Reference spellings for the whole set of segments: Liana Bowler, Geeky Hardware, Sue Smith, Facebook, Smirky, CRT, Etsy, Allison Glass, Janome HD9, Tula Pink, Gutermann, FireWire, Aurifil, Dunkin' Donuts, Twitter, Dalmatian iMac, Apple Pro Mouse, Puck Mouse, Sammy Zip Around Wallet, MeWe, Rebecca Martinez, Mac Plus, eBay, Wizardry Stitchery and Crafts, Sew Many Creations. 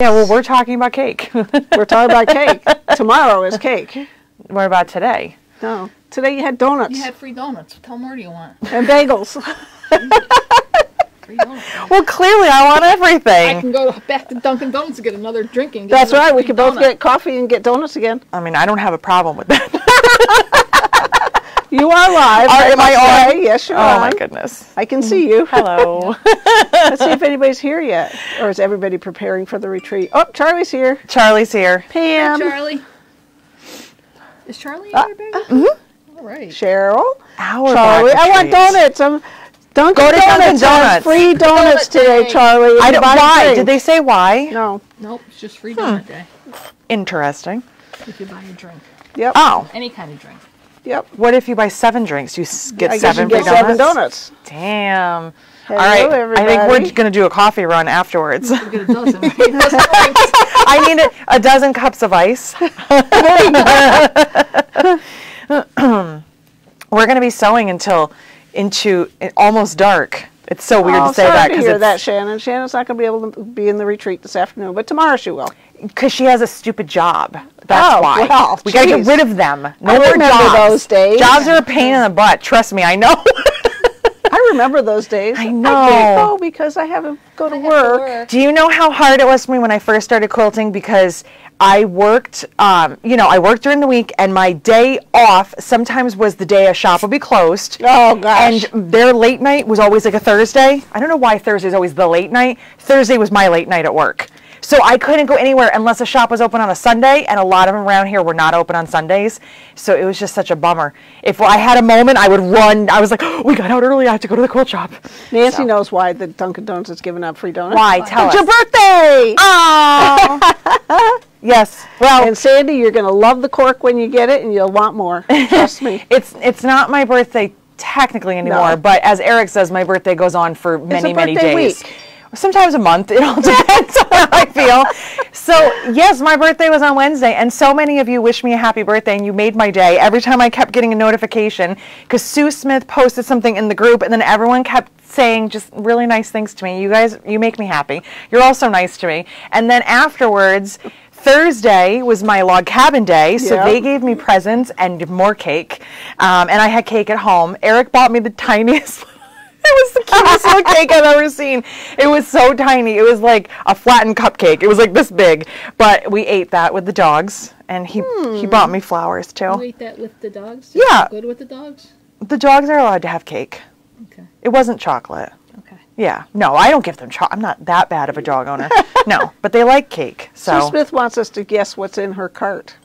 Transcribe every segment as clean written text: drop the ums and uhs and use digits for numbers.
Yeah, well, we're talking about cake. We're talking about cake. Tomorrow is cake. What about today? No. Today you had donuts. You had free donuts. What more do you want? And bagels. Free donuts. Well, clearly I want everything. I can go back to Dunkin' Donuts and get another drink. And get That's another right. We can both get coffee and get donuts again. I mean, I don't have a problem with that. You are live. Am I on? Yes, you are. Oh, my goodness. I can see you. Hello. Let's see if anybody's here yet. Or is everybody preparing for the retreat? Oh, Charlie's here. Charlie's here. Pam. Hey, Charlie. Is Charlie in there, baby? Mm-hmm. All right. Cheryl. Our Charlie. I want donuts. I'm Dunkin' Donuts. Donuts. Free donuts today, Charlie. I don't, why? Did they say why? No. Nope. It's just free donut day. Interesting. If you buy a drink. Yep. Oh. Any kind of drink. Yep. What if you buy 7 drinks? You get 7 free donuts? 7 donuts. Damn. Hello, all right, everybody. I think we're going to do a coffee run afterwards. We'll get a dozen, right? I need a dozen cups of ice. We're going to be sewing until almost dark. It's so weird to say that. Because Shannon. Shannon's not going to be able to be in the retreat this afternoon, but tomorrow she will. Because she has a stupid job. That's why. Well, we got to get rid of them. No more jobs. Those days. Jobs are a pain in the butt. Trust me, I know. I remember those days. I know. I can't go because I have to go to work. Do you know how hard it was for me when I first started quilting? Because I worked, you know, I worked during the week, and my day off sometimes was the day a shop would be closed. Oh, gosh. And their late night was always like a Thursday. I don't know why Thursday is always the late night. Thursday was my late night at work. So I couldn't go anywhere unless a shop was open on a Sunday, and a lot of them around here were not open on Sundays. So it was just such a bummer. If I had a moment, I would run. I was like, oh, we got out early. I have to go to the quilt shop. Nancy knows why the Dunkin' Donuts is giving out free donuts. Why? Tell us. It's your birthday. Oh. Yes. Well, and Sandy, you're going to love the cork when you get it, and you'll want more. Trust me. It's not my birthday technically anymore, but as Eric says, my birthday goes on for many, many days. It's a birthday week. Sometimes a month. It all depends on how I feel. So, yes, my birthday was on Wednesday, and so many of you wished me a happy birthday, and you made my day. Every time I kept getting a notification, because Sue Smith posted something in the group, and then everyone kept saying just really nice things to me. You guys, you make me happy. You're all so nice to me. And then afterwards, Thursday was my log cabin day, so they gave me presents and more cake, and I had cake at home. Eric bought me the tiniest It was the cutest little cake I've ever seen. It was so tiny. It was like a flattened cupcake. It was like this big. But we ate that with the dogs, and he brought me flowers, too. You ate that with the dogs? Did you good with the dogs? The dogs are allowed to have cake. Okay. It wasn't chocolate. Okay. Yeah. No, I don't give them chocolate. I'm not that bad of a dog owner. No, but they like cake. So Sue Smith wants us to guess what's in her cart.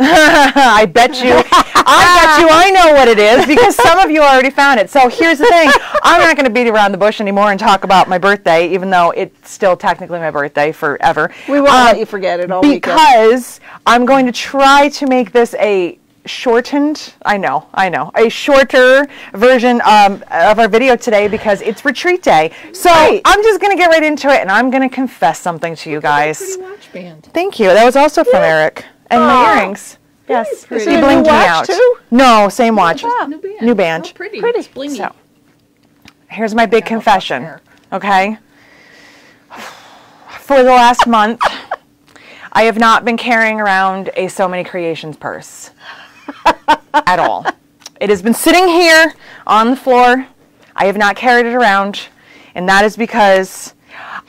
I bet you. I know what it is because some of you already found it. So here's the thing. I'm not going to beat around the bush anymore and talk about my birthday, even though it's still technically my birthday forever. We won't let you forget it all weekend. Because I'm going to try to make this a shortened, a shorter version of our video today because it's retreat day. So I'm just going to get right into it, and I'm going to confess something to you guys. That's a pretty watch band. Thank you. That was also from Eric. And my earrings. Yes. Is it a new watch, too? No, same watch. New band. New band. Oh, pretty. Pretty. It's blingy. So, here's my big confession, okay? For the last month, I have not been carrying around a Sew Many Creations purse at all. It has been sitting here on the floor. I have not carried it around, and that is because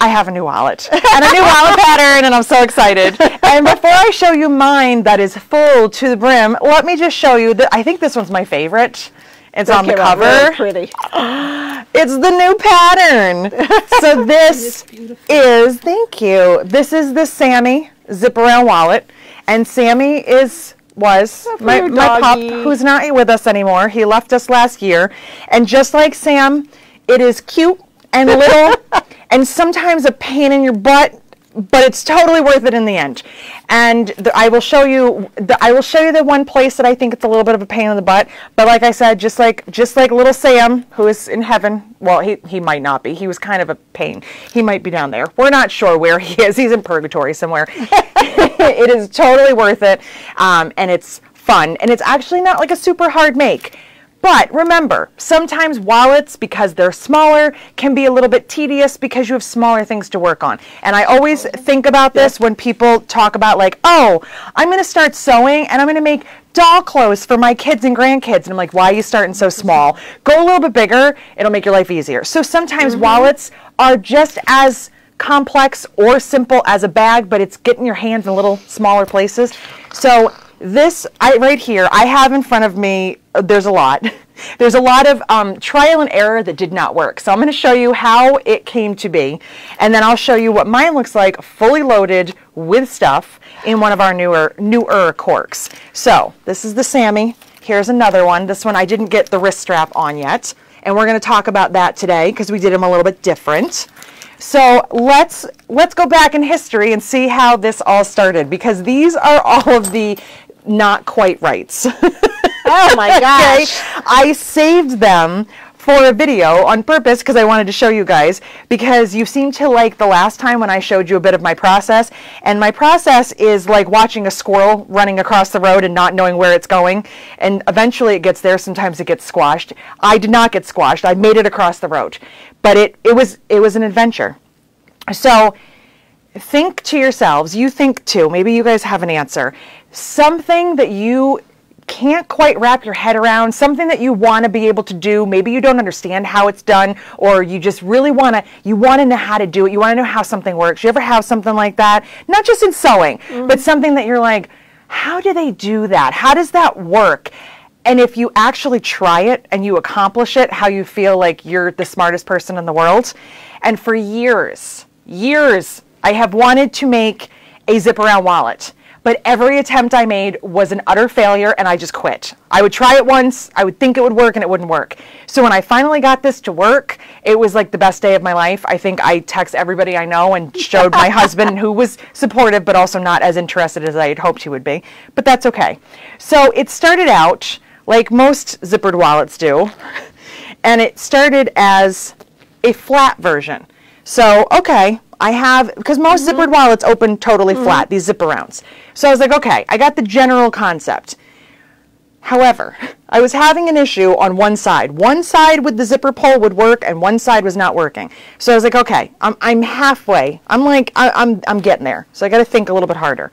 I have a new wallet and a new wallet pattern, and I'm so excited. And before I show you mine that is full to the brim, let me just show you that I think this one's my favorite. It's on the cover. Really pretty. It's the new pattern. So this is, thank you. This is the Sammy Zip Around Wallet, and Sammy was my pop who's not with us anymore. He left us last year, and just like Sam, it is cute and little. And sometimes a pain in your butt, but it's totally worth it in the end. And I will show you the one place that I think it's a little bit of a pain in the butt. But like I said, just like little Sam, who is in heaven. Well, he might not be. He was kind of a pain. He might be down there. We're not sure where he is. He's in purgatory somewhere. It is totally worth it, and it's fun. And it's actually not like a super hard make. But remember, sometimes wallets, because they're smaller, can be a little bit tedious because you have smaller things to work on. And I always think about this when people talk about like, oh, I'm going to start sewing and I'm going to make doll clothes for my kids and grandkids. And I'm like, why are you starting so small? Go a little bit bigger. It'll make your life easier. So sometimes wallets are just as complex or simple as a bag, but it's getting your hands in little smaller places. So this right here, I have in front of me, there's a lot. There's a lot of trial and error that did not work. So I'm going to show you how it came to be, and then I'll show you what mine looks like fully loaded with stuff in one of our newer corks. So this is the Sammy. Here's another one. This one I didn't get the wrist strap on yet, and we're going to talk about that today because we did them a little bit different. So let's go back in history and see how this all started, because these are all of the not quite rights. Oh my gosh. Okay. I saved them for a video on purpose because I wanted to show you guys, because you seem to like the last time when I showed you a bit of my process, and my process is like watching a squirrel running across the road and not knowing where it's going, and eventually it gets there. Sometimes it gets squashed. I did not get squashed. I made it across the road, but it was an adventure. So think to yourselves, you think too, maybe you guys have an answer, something that you can't quite wrap your head around, something that you want to be able to do. Maybe you don't understand how it's done, or you just really want to know how to do it. You want to know how something works. You ever have something like that? Not just in sewing, but something that you're like, how do they do that? How does that work? And if you actually try it and you accomplish it, how you feel like you're the smartest person in the world. And for years, I have wanted to make a zip around wallet. But every attempt I made was an utter failure, and I just quit. I would try it once, I would think it would work, and it wouldn't work. So when I finally got this to work, it was like the best day of my life. I think I texted everybody I know and showed my husband, who was supportive but also not as interested as I had hoped he would be. But that's okay. So it started out like most zippered wallets do, and it started as a flat version. So, okay. I have, because most zippered wallets open totally flat, these zip arounds. So I was like, okay, I got the general concept. However, I was having an issue on one side. One side with the zipper pull would work, and one side was not working. So I was like, okay, I'm halfway. I'm like, I'm getting there. So I got to think a little bit harder.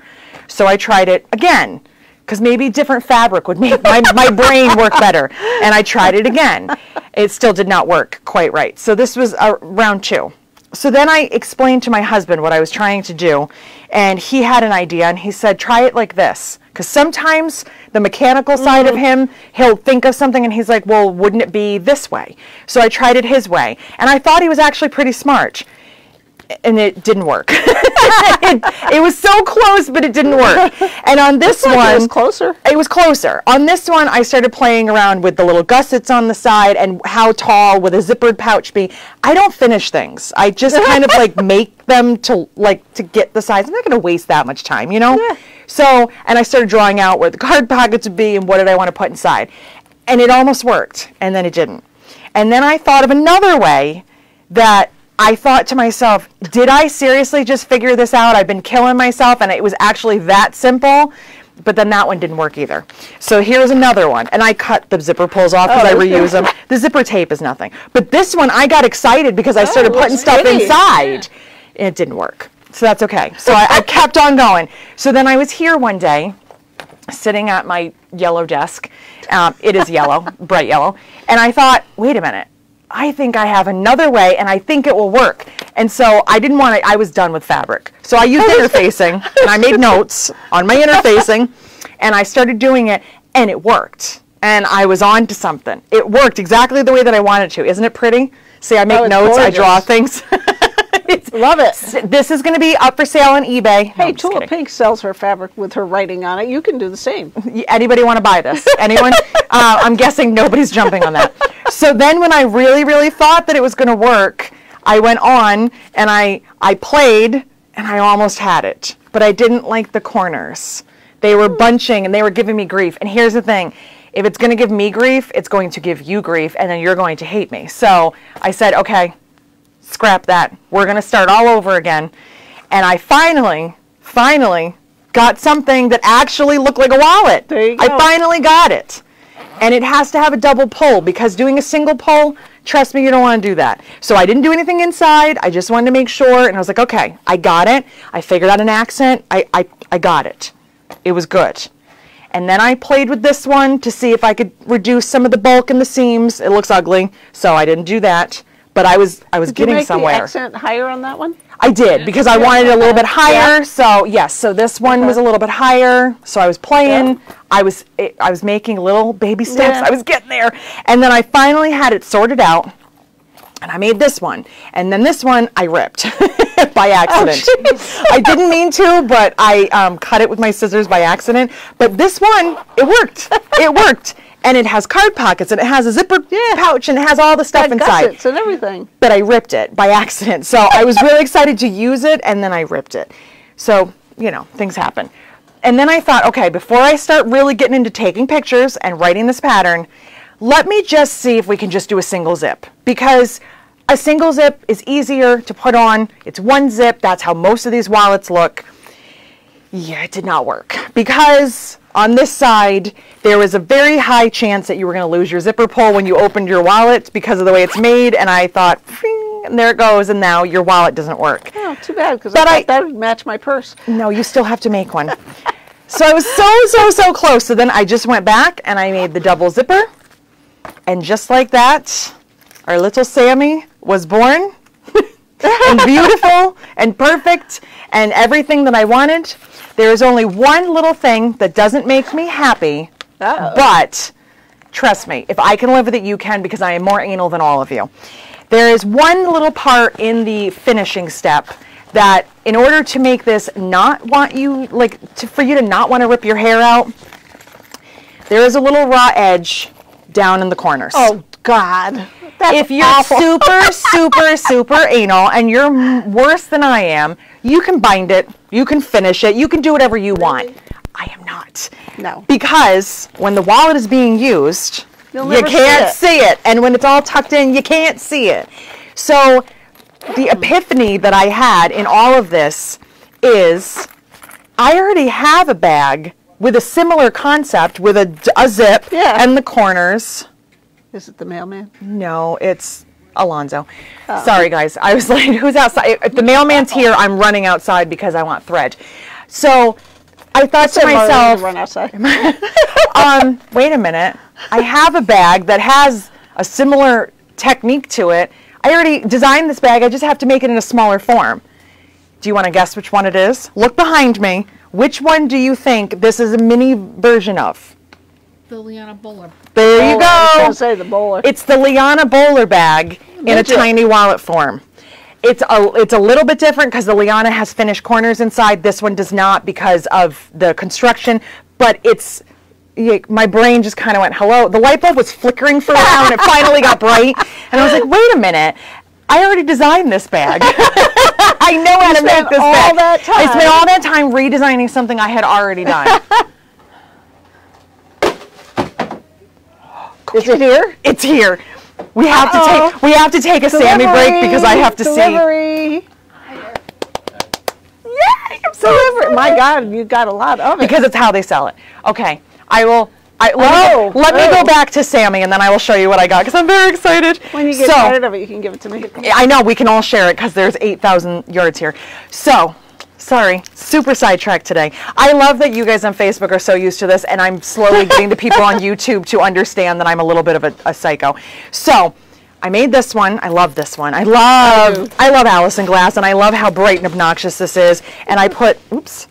So I tried it again, because maybe different fabric would make my brain work better. And I tried it again. It still did not work quite right. So this was round two. So then I explained to my husband what I was trying to do, and he had an idea, and he said, try it like this. Because sometimes the mechanical side of him, he'll think of something, and he's like, well, wouldn't it be this way? So I tried it his way, and I thought he was actually pretty smart, and it didn't work. It was so close, but it didn't work. And on this one, it was closer. It was closer. On this one, I started playing around with the little gussets on the side and how tall would a zippered pouch be. I don't finish things. I just kind of like make them to get the size. I'm not going to waste that much time, you know? Yeah. So, and I started drawing out where the card pockets would be and what did I want to put inside. And it almost worked, and then it didn't. And then I thought of another way that I thought to myself, did I seriously just figure this out? I've been killing myself, and it was actually that simple, but then that one didn't work either. So here's another one, and I cut the zipper pulls off because I reuse them. The zipper tape is nothing. But this one, I got excited because I started putting stuff inside, and it didn't work. So that's okay. So I kept on going. So then I was here one day, sitting at my yellow desk. It is yellow, bright yellow. And I thought, wait a minute. I think I have another way, and I think it will work. And so I didn't want to, I was done with fabric. So I used interfacing, and I made notes on my interfacing, and I started doing it, and it worked. And I was on to something. It worked exactly the way that I wanted to. Isn't it pretty? See, I make notes, gorgeous. I draw things. Love it. This is going to be up for sale on eBay. Hey, no, Tula Pink sells her fabric with her writing on it. You can do the same. Anybody want to buy this? Anyone? I'm guessing nobody's jumping on that. So then when I really, really thought that it was going to work, I went on and I played, and I almost had it. But I didn't like the corners. They were bunching, and they were giving me grief. And here's the thing. If it's going to give me grief, it's going to give you grief, and then you're going to hate me. So I said, okay, scrap that. We're going to start all over again. And I finally got something that actually looked like a wallet. There you go. I finally got it. And it has to have a double pull, because doing a single pull, trust me, you don't want to do that. So I didn't do anything inside. I just wanted to make sure. And I was like, okay, I got it. I figured out an accent. I got it. It was good. And then I played with this one to see if I could reduce some of the bulk in the seams. It looks ugly, so I didn't do that. But I was getting somewhere. Did you make the accent higher on that one? I did, because I wanted it a little bit higher. Yeah. So yes, so this one was a little bit higher. So I was playing. Yeah. I was making little baby steps. Yeah. I was getting there, and then I finally had it sorted out, and I made this one. And then this one I ripped by accident. Oh, I didn't mean to, but I cut it with my scissors by accident. But this one, it worked. It worked. And it has card pockets, and it has a zipper pouch, and it has all the stuff inside. Gussets and everything. But I ripped it by accident. So I was really excited to use it, and then I ripped it. So, you know, things happen. And then I thought, okay, before I start really getting into taking pictures and writing this pattern, let me just see if we can just do a single zip. Because a single zip is easier to put on. It's one zip. That's how most of these wallets look. Yeah, it did not work. Because on this side, there was a very high chance that you were going to lose your zipper pull when you opened your wallet because of the way it's made. And I thought, and there it goes, and now your wallet doesn't work. Oh, too bad, because I thought that would match my purse. No, you still have to make one. So I was so close. So then I just went back, and I made the double zipper. And just like that, our little Sammy was born. And beautiful and perfect and everything that I wanted. There is only one little thing that doesn't make me happy, but trust me, if I can live with it, you can, because I am more anal than all of you. There is one little part in the finishing step that, in order to make this not want you, like, for you to not want to rip your hair out, there is a little raw edge down in the corners. Oh, God. That's if you're awful. super anal, and you're worse than I am, you can bind it, you can finish it, you can do whatever you want. I am not. No. Because when the wallet is being used, you can't see it. And when it's all tucked in, you can't see it. So the epiphany that I had in all of this is I already have a bag with a similar concept with a zip and the corners. Is it the mailman? No, it's Alonzo. Oh. Sorry, guys. I was like, who's outside? If the mailman's here, I'm running outside because I want thread. So I thought to myself, run outside. Wait a minute. I have a bag that has a similar technique to it. I already designed this bag. I just have to make it in a smaller form. Do you want to guess which one it is? Look behind me. Which one do you think this is a mini version of? The Liana Bowler. There you go. I was going to say the bowler. It's the Liana Bowler bag in a tiny wallet form. It's a little bit different because the Liana has finished corners inside. This one does not because of the construction. But it's, my brain just kind of went, hello. The light bulb was flickering for a while and it finally got bright. And I was like, wait a minute. I already designed this bag. I know how to make this bag. I spent all that time redesigning something I had already done. Is it here? It's here. We have to take a Sammy break because I have to see. Yeah, I'm so excited. My God, you got a lot of it. Because it's how they sell it. Okay, let me go back to Sammy and then I will show you what I got because I'm very excited. When you get tired of it, you can give it to me. I know, we can all share it because there's 8,000 yards here. So. Sorry, super sidetracked today. I love that you guys on Facebook are so used to this, and I'm slowly getting the people on YouTube to understand that I'm a little bit of a psycho. So I made this one. I love this one. I love Allison Glass, and I love how bright and obnoxious this is. And I put, oops,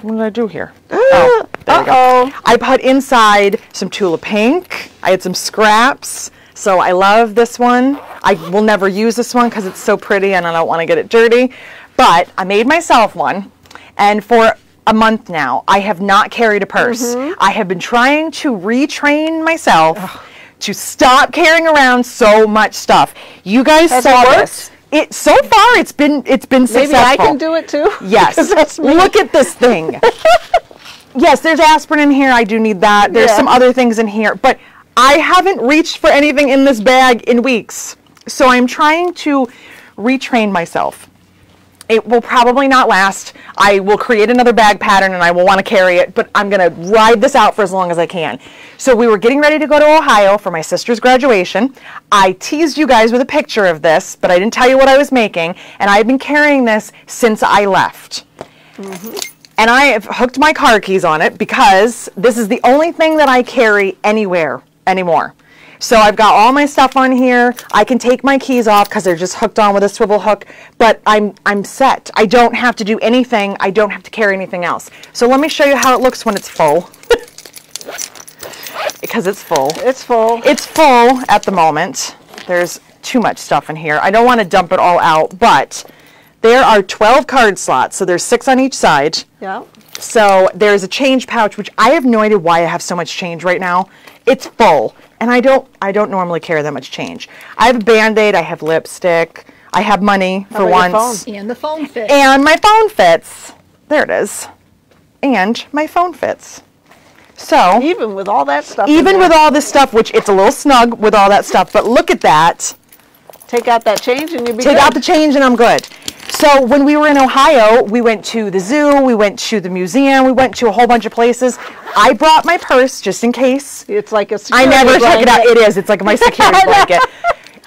what did I do here? Oh, there we go. I put inside some Tula Pink. I had some scraps. So I love this one. I will never use this one because it's so pretty, and I don't want to get it dirty. But I made myself one, and for a month now, I have not carried a purse. Mm-hmm. I have been trying to retrain myself to stop carrying around so much stuff. You guys saw this. It so far it's been successful. Maybe I can do it too. Yes. Look at this thing. Yes, there's aspirin in here. I do need that. There's some other things in here, but I haven't reached for anything in this bag in weeks. So I'm trying to retrain myself. It will probably not last. I will create another bag pattern and I will want to carry it, but I'm going to ride this out for as long as I can. So we were getting ready to go to Ohio for my sister's graduation. I teased you guys with a picture of this, but I didn't tell you what I was making, and I had been carrying this since I left. And I have hooked my car keys on it because this is the only thing that I carry anywhere anymore. So I've got all my stuff on here. I can take my keys off because they're just hooked on with a swivel hook, but I'm set. I don't have to do anything. I don't have to carry anything else. So let me show you how it looks when it's full. Because it's full. It's full. It's full at the moment. There's too much stuff in here. I don't want to dump it all out, but there are 12 card slots, so there's 6 on each side. Yeah. So there's a change pouch, which I have no idea why I have so much change right now. It's full. And I don't normally carry that much change. I have a Band-Aid, I have lipstick, I have money for once. And the phone fits. And my phone fits. There it is. And my phone fits. So even with all that stuff. Even with all this stuff, which it's a little snug with all that stuff, but look at that. Take out that change and you'll be good. Take out the change and I'm good. So when we were in Ohio, we went to the zoo, we went to the museum, we went to a whole bunch of places. I brought my purse just in case. It's like a security blanket. I never took it out. It is. It's like my security blanket.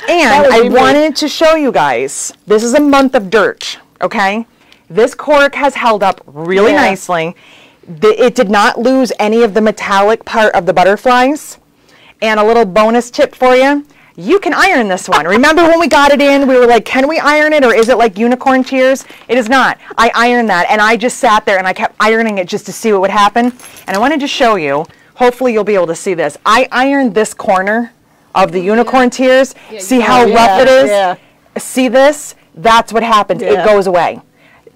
And I wanted to show you guys, this is a month of dirt, okay? This cork has held up really nicely. It did not lose any of the metallic part of the butterflies. And a little bonus tip for you. You can iron this one. Remember when we got it in, we were like, can we iron it, or is it like unicorn tears? It is not. I ironed that, and I just sat there, and I kept ironing it just to see what would happen. And I wanted to show you. Hopefully, you'll be able to see this. I ironed this corner of the unicorn tears. Yeah, see how rough it is? Yeah. See this? That's what happened. Yeah. It goes away.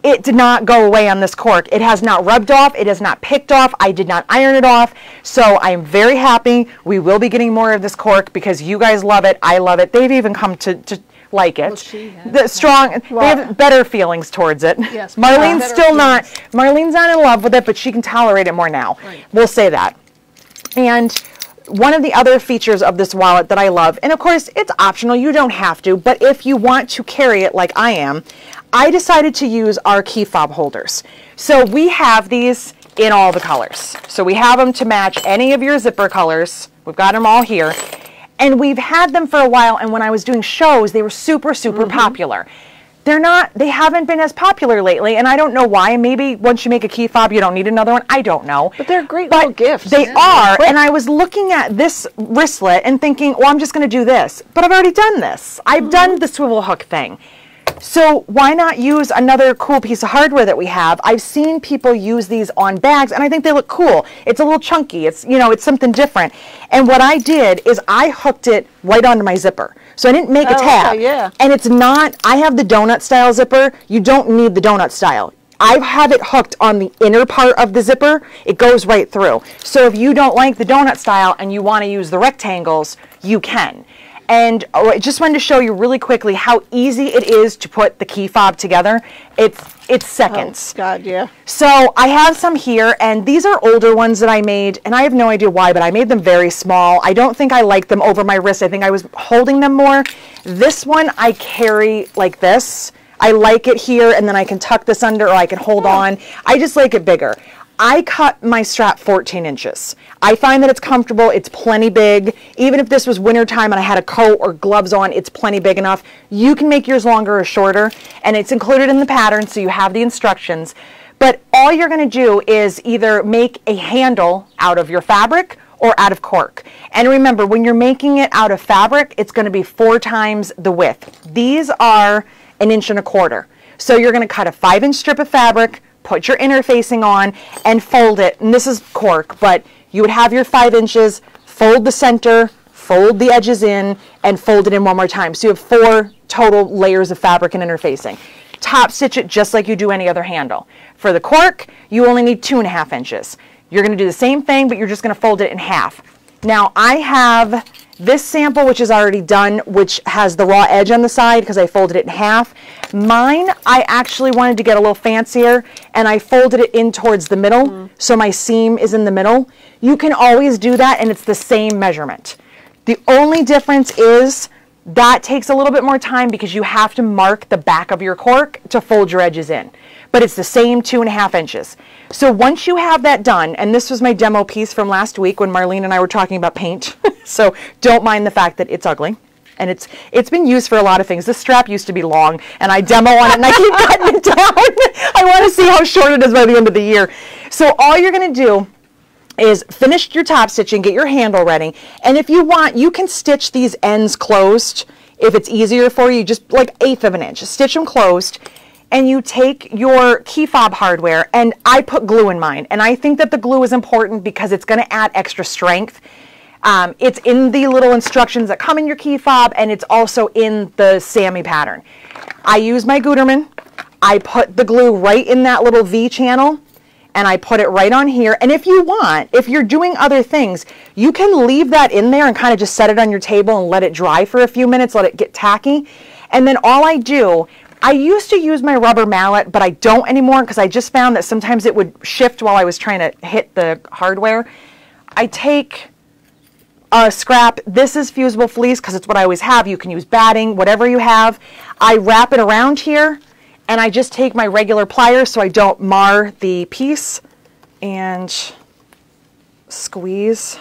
It did not go away on this cork. It has not rubbed off. It has not picked off. I did not iron it off. So I am very happy. We will be getting more of this cork because you guys love it. I love it. They've even come to like it. Well, she has they have better feelings towards it. Yes, Marlene's still not. Marlene's not in love with it, but she can tolerate it more now. Right. We'll say that. And one of the other features of this wallet that I love, and of course it's optional, you don't have to, but if you want to carry it like I am, I decided to use our key fob holders. So we have these in all the colors. So we have them to match any of your zipper colors. We've got them all here. And we've had them for a while, and when I was doing shows, they were super, super popular. They haven't been as popular lately, and I don't know why. Maybe once you make a key fob, you don't need another one. I don't know. But they're great little gifts. They are, and I was looking at this wristlet and thinking, well, I'm just going to do this. But I've already done this. I've done the swivel hook thing. So why not use another cool piece of hardware that we have? I've seen people use these on bags, and I think they look cool. It's a little chunky. It's, you know, it's something different. And what I did is I hooked it right onto my zipper. So I didn't make a tab. Okay, yeah. And it's not, I have the donut style zipper. You don't need the donut style. I have it hooked on the inner part of the zipper. It goes right through. So if you don't like the donut style and you want to use the rectangles, you can. And I just wanted to show you really quickly how easy it is to put the key fob together. It's seconds. Oh, God, yeah. So I have some here, and these are older ones that I made, and I have no idea why, but I made them very small. I don't think I liked them over my wrist. I think I was holding them more. This one I carry like this. I like it here, and then I can tuck this under, or I can hold on. I just like it bigger. I cut my strap 14 inches. I find that it's comfortable, it's plenty big. Even if this was winter time and I had a coat or gloves on, it's plenty big enough. You can make yours longer or shorter, and it's included in the pattern, so you have the instructions. But all you're gonna do is either make a handle out of your fabric or out of cork. And remember, when you're making it out of fabric, it's gonna be 4 times the width. These are 1 1/4 inches. So you're gonna cut a 5-inch strip of fabric, put your interfacing on, and fold it. And this is cork, but you would have your 5 inches, fold the center, fold the edges in, and fold it in one more time. So you have 4 total layers of fabric and interfacing. Top stitch it just like you do any other handle. For the cork, you only need 2.5 inches. You're going to do the same thing, but you're just going to fold it in half. Now I have this sample, which is already done, which has the raw edge on the side because I folded it in half. Mine, I actually wanted to get a little fancier, and I folded it in towards the middle, so my seam is in the middle. You can always do that, and it's the same measurement. The only difference is That takes a little bit more time because you have to mark the back of your cork to fold your edges in, but it's the same 2.5 inches. So once you have that done, and this was my demo piece from last week when Marlene and I were talking about paint, so don't mind the fact that it's ugly. And it's been used for a lot of things. This strap used to be long, and I demo on it, and I keep cutting it down. I want to see how short it is by the end of the year. So all you're going to do is finish your top stitching, get your handle ready, and if you want, you can stitch these ends closed if it's easier for you, just like 1/8 of an inch. Stitch them closed, and you take your key fob hardware, and I put glue in mine, and I think that the glue is important because it's going to add extra strength. It's in the little instructions that come in your key fob, and it's also in the Sammy pattern. I use my Gutermann. I put the glue right in that little V channel, and I put it right on here. And if you want, if you're doing other things, you can leave that in there and kind of just set it on your table and let it dry for a few minutes, let it get tacky. And then all I do, I used to use my rubber mallet, but I don't anymore because I just found that sometimes it would shift while I was trying to hit the hardware. I take a scrap, this is fusible fleece because it's what I always have. You can use batting, whatever you have. I wrap it around here, and I just take my regular pliers so I don't mar the piece and squeeze,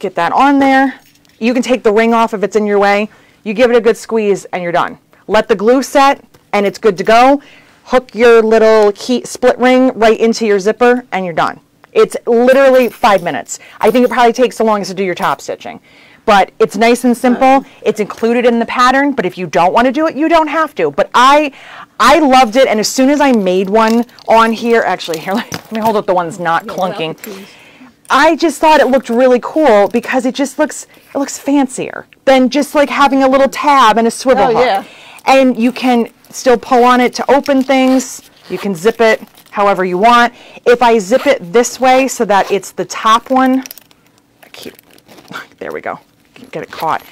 get that on there. You can take the ring off if it's in your way. You give it a good squeeze and you're done. Let the glue set and it's good to go. Hook your little key split ring right into your zipper and you're done. It's literally 5 minutes. I think it probably takes so long as to do your top stitching. But it's nice and simple. It's included in the pattern, but if you don't want to do it, you don't have to. But I loved it, and as soon as I made one on here, actually, here, let me hold up the one that's not clunking. I just thought it looked really cool because it just looks, it looks fancier than just like having a little tab and a swivel hook. Yeah. And you can still pull on it to open things. You can zip it however you want. If I zip it this way so that it's the top one, there we go. Get it caught.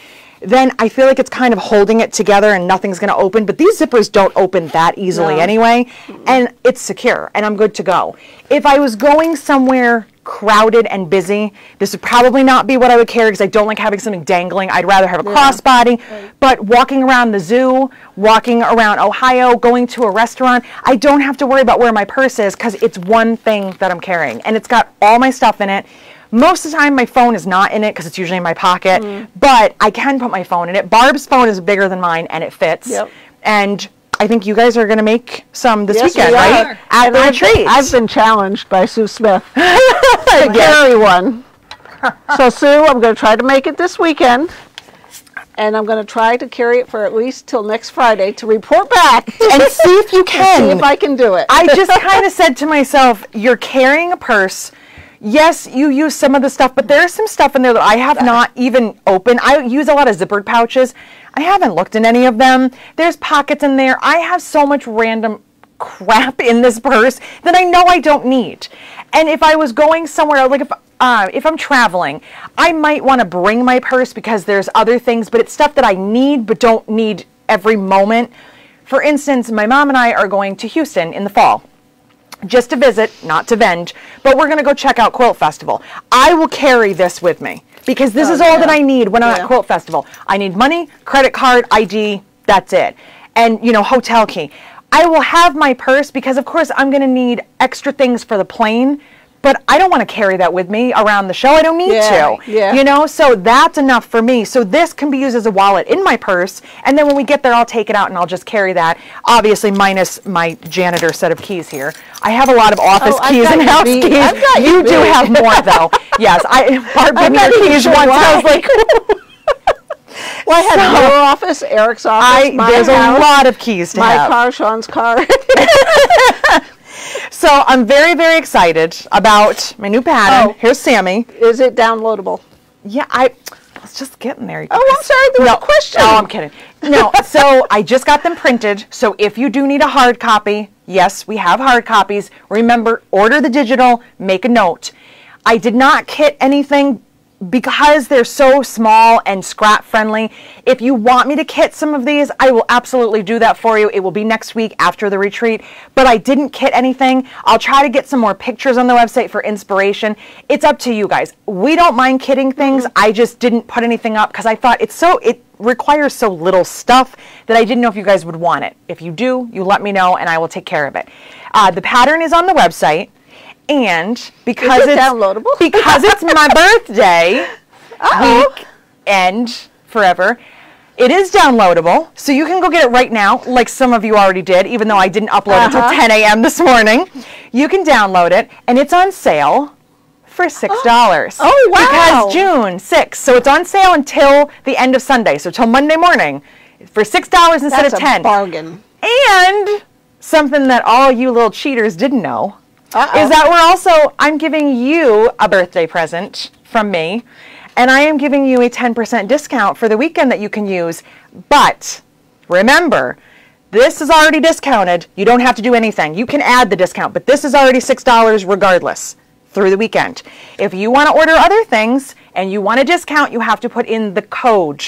Then I feel like it's kind of holding it together and nothing's going to open, but these zippers don't open that easily anyway, and it's secure and I'm good to go. If I was going somewhere crowded and busy, this would probably not be what I would carry because I don't like having something dangling. I'd rather have a crossbody, but walking around the zoo, walking around Ohio, going to a restaurant, I don't have to worry about where my purse is because it's one thing that I'm carrying and it's got all my stuff in it. Most of the time, my phone is not in it because it's usually in my pocket, but I can put my phone in it. Barb's phone is bigger than mine, and it fits. Yep. And I think you guys are going to make some this weekend, right? At the retreat. I've been challenged by Sue Smith to carry one. So, Sue, I'm going to try to make it this weekend, and I'm going to try to carry it for at least till next Friday to report back and see if you can. See if I can do it. I just kind of said to myself, you're carrying a purse. Yes, you use some of the stuff, but there's some stuff in there that I have not even opened. I use a lot of zippered pouches. I haven't looked in any of them. There's pockets in there. I have so much random crap in this purse that I know I don't need. And if I was going somewhere, like if I'm traveling, I might want to bring my purse because there's other things, but it's stuff that I need but don't need every moment. For instance, my mom and I are going to Houston in the fall. Just to visit, not to vend, but we're going to go check out Quilt Festival. I will carry this with me because this is all that I need when I'm at Quilt Festival. I need money, credit card, ID, that's it. And, you know, hotel key. I will have my purse because, of course, I'm going to need extra things for the plane, but I don't want to carry that with me around the show. I don't need to, you know, so that's enough for me. So this can be used as a wallet in my purse. And then when we get there, I'll take it out and I'll just carry that. Obviously, minus my janitor set of keys here. I have a lot of office keys and house keys. You do have more, though. Yes, Barb gave me your keys once. I was like... Well, I had your office, Eric's office, there's house, a lot of keys to have. My car, Sean's car. So I'm very, very excited about my new pattern. Oh, here's Sammy. Is it downloadable? Yeah, I was just getting there. Oh, I'm sorry. There was a question. No, I'm kidding. No, so I just got them printed. So if you do need a hard copy, yes, we have hard copies. Remember, order the digital. Make a note. I did not kit anything because they're so small and scrap friendly. If you want me to kit some of these, I will absolutely do that for you. It will be next week after the retreat, but I didn't kit anything. I'll try to get some more pictures on the website for inspiration. It's up to you guys. We don't mind kitting things. I just didn't put anything up because I thought it's so, requires so little stuff that I didn't know if you guys would want it. If you do, you let me know and I will take care of it. The pattern is on the website, and because it's downloadable, because it's my birthday week and forever, it is downloadable, so you can go get it right now, like some of you already did, even though I didn't upload until 10 a.m. this morning. You can download it, and it's on sale for $6. Oh, wow. Because June 6th, so it's on sale until the end of Sunday, so till Monday morning, for $6 instead of $10. That's a bargain. And something that all you little cheaters didn't know is that we're also, I'm giving you a birthday present from me. And I am giving you a 10% discount for the weekend that you can use. But remember, this is already discounted. You don't have to do anything. You can add the discount, but this is already $6 regardless through the weekend. If you want to order other things and you want a discount, you have to put in the code.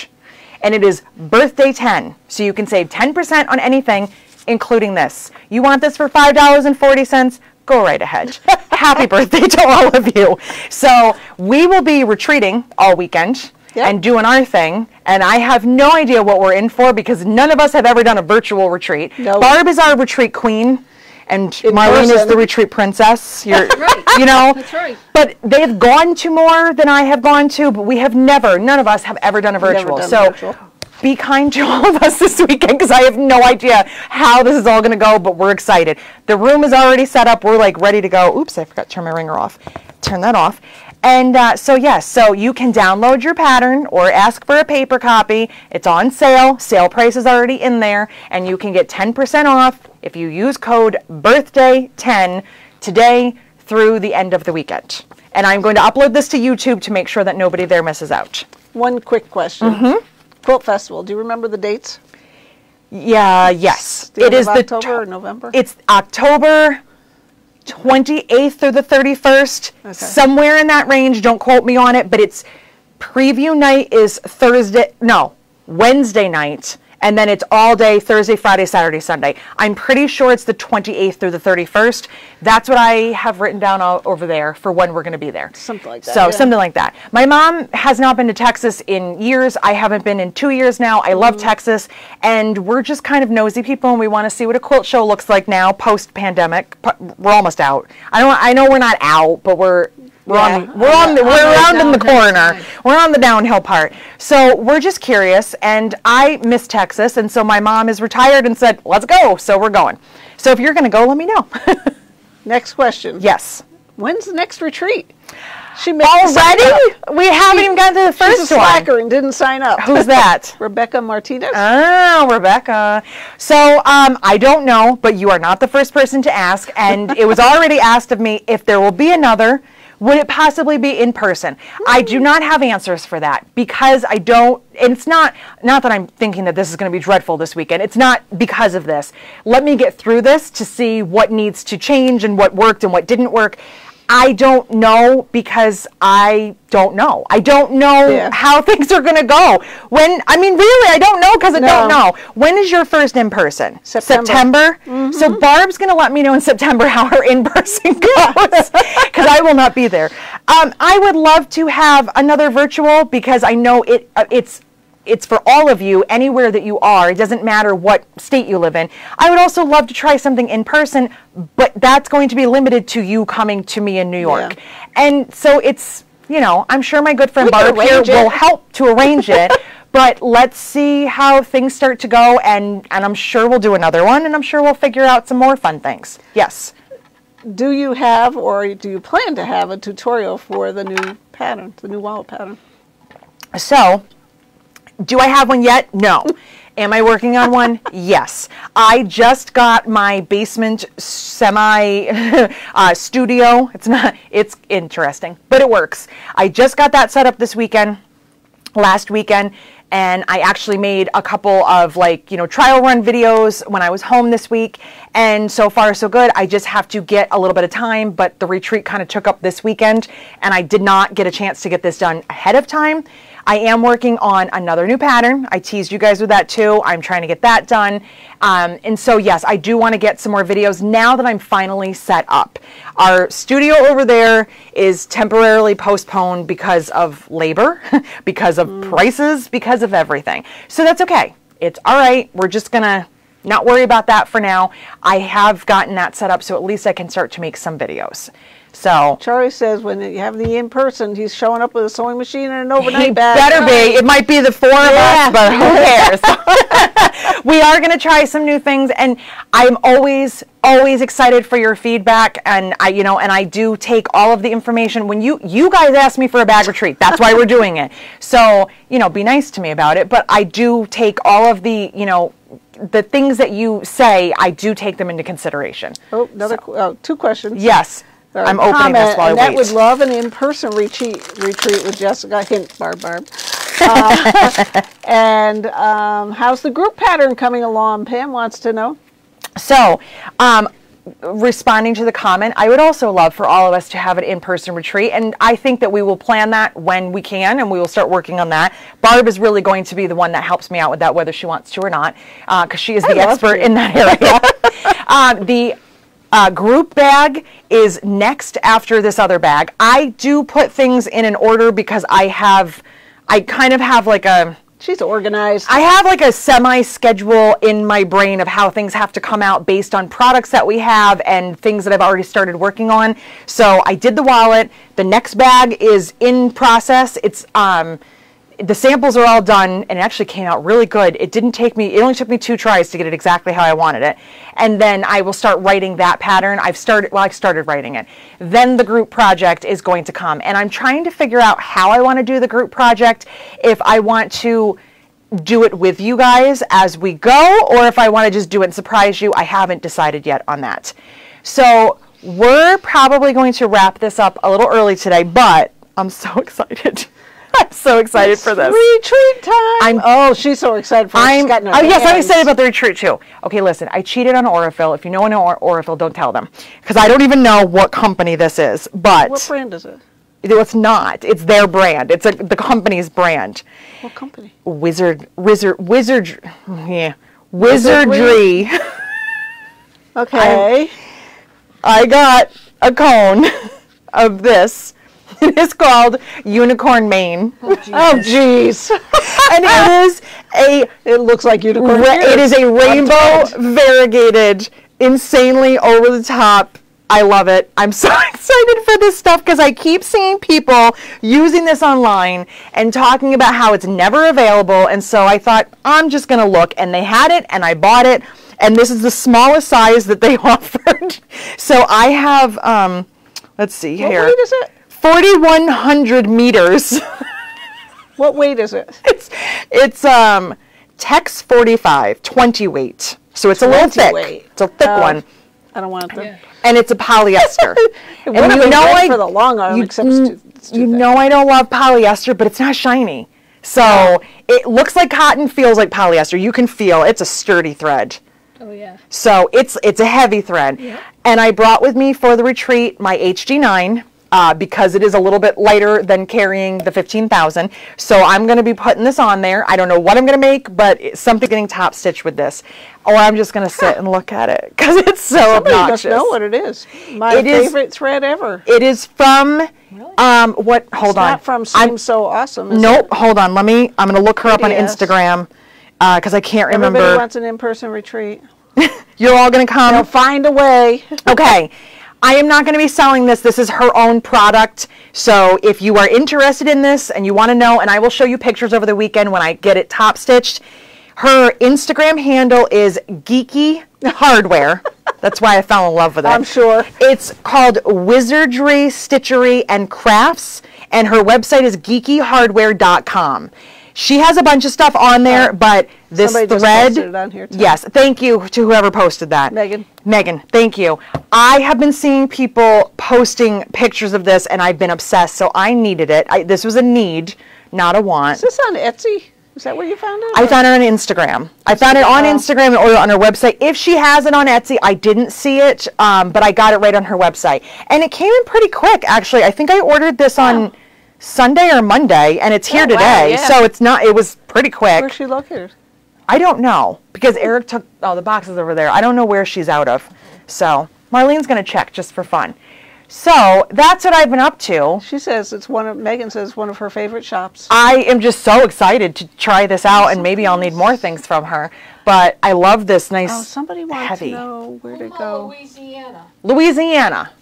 And it is birthday 10. So you can save 10% on anything, including this. You want this for $5.40? Go right ahead. Happy birthday to all of you. So we will be retreating all weekend and doing our thing. And I have no idea what we're in for because none of us have ever done a virtual retreat. Nope. Barb is our retreat queen and Marlene is the retreat princess. You're, you know, that's right. But they've gone to more than I have gone to, but we have never, none of us have ever done a virtual. Be kind to all of us this weekend because I have no idea how this is all going to go, but we're excited. The room is already set up. We're like ready to go. Oops, I forgot to turn my ringer off. Turn that off. And so, yes, so you can download your pattern or ask for a paper copy. It's on sale. Sale price is already in there, and you can get 10% off if you use code BIRTHDAY10 today through the end of the weekend. And I'm going to upload this to YouTube to make sure that nobody there misses out. One quick question. Mm-hmm. Quilt Festival. Do you remember the dates? Yeah, yes. It is October or November? It's October 28th through the 31st, somewhere in that range. Don't quote me on it, but it's preview night is Wednesday night, and then it's all day Thursday, Friday, Saturday, Sunday. I'm pretty sure it's the 28th through the 31st. That's what I have written down all over there for when we're going to be there. Something like that. So something like that. My mom has not been to Texas in years. I haven't been in 2 years now. I love Texas, and we're just kind of nosy people, and we want to see what a quilt show looks like now post-pandemic. We're almost out. I know we're not out, but we're on the downhill part. So we're just curious, and I miss Texas, and so my mom is retired and said, let's go, so we're going. So if you're going to go, let me know. Next question. Yes. When's the next retreat? Already? We haven't even gotten to the first one. She's a slacker and didn't sign up. Who's that? Rebecca Martinez. Oh, Rebecca. So I don't know, but you are not the first person to ask, and it was already asked of me if there will be another. Would it possibly be in person? I do not have answers for that because I don't, and it's not that I'm thinking that this is going to be dreadful this weekend. It's not because of this. Let me get through this to see what needs to change and what worked and what didn't work. I don't know because I don't know. I don't know how things are going to go. I don't know because I don't know. When is your first in-person? September? Mm-hmm. So Barb's going to let me know in September how her in-person goes because I will not be there. I would love to have another virtual because I know it's for all of you, anywhere that you are. It doesn't matter what state you live in. I would also love to try something in person, but that's going to be limited to you coming to me in New York. Yeah. And so it's, you know, I'm sure my good friend Barb here will help to arrange it, but let's see how things start to go, and I'm sure we'll do another one, and I'm sure we'll figure out some more fun things. Yes. Do you have, or do you plan to have a tutorial for the new pattern, the new wallet pattern? So, do I have one yet? No. Am I working on one? Yes. I just got my basement semi studio. It's interesting, but it works. I just got that set up this weekend, last weekend, and I actually made a couple of trial run videos when I was home this week, and so far so good. I just have to get a little bit of time, but the retreat kind of took up this weekend, and I did not get a chance to get this done ahead of time. I am working on another new pattern. I teased you guys with that too. I'm trying to get that done. And so yes, I do want to get some more videos now that I'm finally set up. Our studio over there is temporarily postponed because of labor, because of prices, because of everything. So that's okay. It's all right. We're just going to not worry about that for now. I have gotten that set up, so at least I can start to make some videos. So Charlie says when you have the in-person, he's showing up with a sewing machine and an overnight bag. Better be. It might be the four of us, but who cares? We are going to try some new things, and I'm always excited for your feedback. And I, you know, and I do take all of the information when you guys ask me for a bag retreat. That's why we're doing it. So, you know, be nice to me about it. But I do take all of the, you know, the things that you say. I do take them into consideration. Oh, another two questions. Yes. I'm opening this while I wait. Annette would love an in-person retreat with Jessica. Hint, Barb. And how's the group pattern coming along? Pam wants to know. So, responding to the comment, I would also love for all of us to have an in-person retreat, and I think that we will plan that when we can, and we will start working on that. Barb is really going to be the one that helps me out with that, whether she wants to or not, because she is the expert in that area. Group bag is next after this other bag. I do put things in an order because I kind of have like a... She's organized. I have like a semi-schedule in my brain of how things have to come out based on products that we have and things that I've already started working on. So I did the wallet. The next bag is in process. It's... the samples are all done, and it actually came out really good. It didn't take me, it only took me 2 tries to get it exactly how I wanted it. And then I will start writing that pattern. I started writing it. Then the group project is going to come. And I'm trying to figure out how I want to do the group project, if I want to do it with you guys as we go, or if I want to just do it and surprise you. I haven't decided yet on that. So we're probably going to wrap this up a little early today, but I'm so excited. I'm so excited for this. Retreat time. Oh, she's so excited for it. She's gotten her hands. Yes, I'm excited about the retreat too. Okay, listen, I cheated on Aurifil. If you know Aurifil, don't tell them, because I don't even know what company this is. But what brand is it? It's not. It's their brand. It's the company's brand. What company? Wizardry. Okay. I got a cone of this. It is called Unicorn Mane. Oh, jeez. Oh, and it is it looks like unicorn. It is a rainbow variegated, insanely over the top. I love it. I'm so excited for this stuff because I keep seeing people using this online and talking about how it's never available. And so I thought, I'm just going to look. And they had it, and I bought it. And this is the smallest size that they offered. So I have, let's see here. What weight is it? 4,100 meters. What weight is it? It's Tex 45, 20 weight. So it's a little thick. It's a thick one. I don't want them. Yeah. And it's a polyester. And you know for the long arm, except it's too thick. Know I don't love polyester, but it's not shiny. So it looks like cotton, feels like polyester. You can feel it's a sturdy thread. Oh yeah. So it's a heavy thread. Yeah. And I brought with me for the retreat my HD9. Because it is a little bit lighter than carrying the 15,000. So I'm going to be putting this on there. I don't know what I'm going to make, but it's something getting top stitched with this. Or I'm just going to sit and look at it because it's so obnoxious. Somebody doesn't know what it is. My favorite thread ever. It is from, really? What, hold on. It's not from Seem So Awesome, is Nope, it? Hold on. Let me, I'm going to look her up on Instagram because I can't remember. Everybody wants an in-person retreat. You're all going to come. They'll find a way. Okay. I am not going to be selling this. This is her own product. So if you are interested in this and you want to know, and I will show you pictures over the weekend when I get it top stitched. Her Instagram handle is Geeky Hardware. That's why I fell in love with it. I'm sure. It's called Wizardry Stitchery and Crafts, and her website is geekyhardware.com. She has a bunch of stuff on there, but this thread. Just posted it on here too. Yes, thank you to whoever posted that. Megan, thank you. I have been seeing people posting pictures of this, and I've been obsessed, so I needed it. This was a need, not a want. Is this on Etsy? Is that where you found it? I found it on Instagram. I found it on Instagram or on her website. If she has it on Etsy, I didn't see it, but I got it right on her website. And it came in pretty quick, actually. I think I ordered this on Sunday or Monday, and it's here today. Wow, yeah. So it's not. It was pretty quick. Where's she located? I don't know, because Eric took the boxes over there. I don't know where she's out of. So Marlene's going to check just for fun. So that's what I've been up to. She says it's one of, Megan says one of her favorite shops. I am just so excited to try this out, and maybe I'll need more things from her. But I love this nice heavy. Oh, somebody wants to know where to go. Louisiana. Louisiana.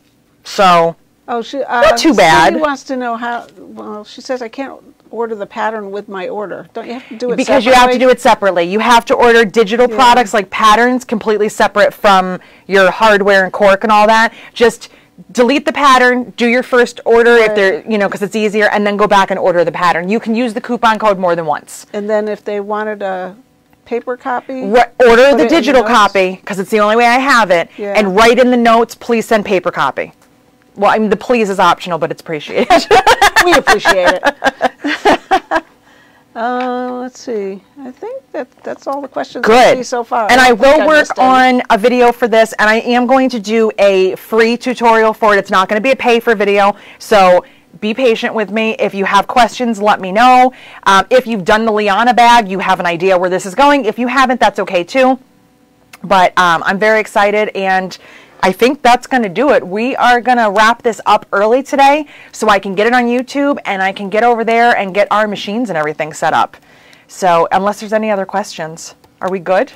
So oh, she, not too bad. She wants to know how, well, she says I can't order the pattern with my order. Don't you have to do it separately? Because you have to do it separately. You have to order digital products like patterns completely separate from your hardware and cork and all that. Just delete the pattern, do your first order if they're, you know, because it's easier, and then go back and order the pattern. You can use the coupon code more than once. And then if they wanted a paper copy? Order the digital copy, because it's the only way I have it, and write in the notes, please send paper copy. Well, I mean, the please is optional, but it's appreciated. We appreciate it. Let's see. I think that's all the questions I see so far. And I will work on a video for this, and I am going to do a free tutorial for it. It's not going to be a pay-for video, so be patient with me. If you have questions, let me know. If you've done the Liana bag, you have an idea where this is going. If you haven't, that's okay, too. But I'm very excited, and I think that's going to do it. We are going to wrap this up early today so I can get it on YouTube and I can get over there and get our machines and everything set up. So unless there's any other questions, are we good?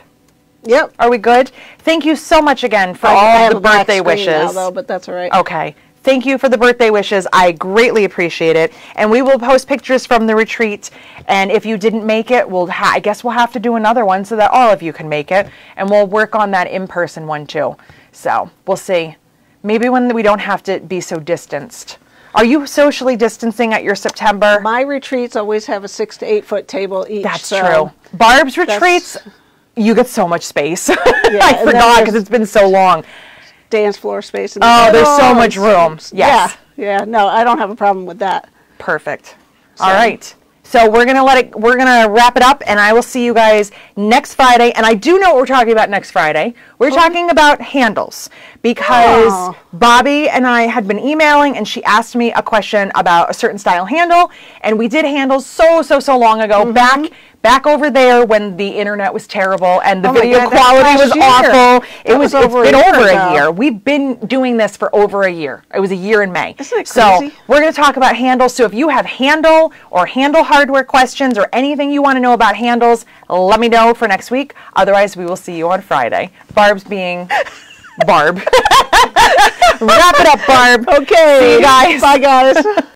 Yep. Are we good? Thank you so much again for all the birthday wishes. Now, though, but that's all right. Okay. Thank you for the birthday wishes. I greatly appreciate it. And we will post pictures from the retreat. And if you didn't make it, I guess we'll have to do another one so that all of you can make it. And we'll work on that in-person one too. So we'll see. Maybe when we don't have to be so distanced. Are you socially distancing at your September? My retreats always have a 6 to 8 foot table each. That's true. Barb's retreats, you get so much space. Yeah, I forgot because it's been so long. Dance floor space. In the there's so much room. Yes. Yeah. Yeah. No, I don't have a problem with that. Perfect. So. All right. So we're going to we're going to wrap it up, and I will see you guys next Friday. And I do know what we're talking about next Friday. We're talking about handles, because Bobby and I had been emailing, and she asked me a question about a certain style handle. And we did handles so long ago, back over there when the internet was terrible and the video quality was awful. It's been over a year. We've been doing this for over a year. It was a year in May. Isn't it crazy? So we're going to talk about handles. So if you have handle or handle hardware questions or anything you want to know about handles, let me know for next week. Otherwise, we will see you on Friday. Barb's being Barb. Wrap it up, Barb. Okay. See you guys. Bye, guys.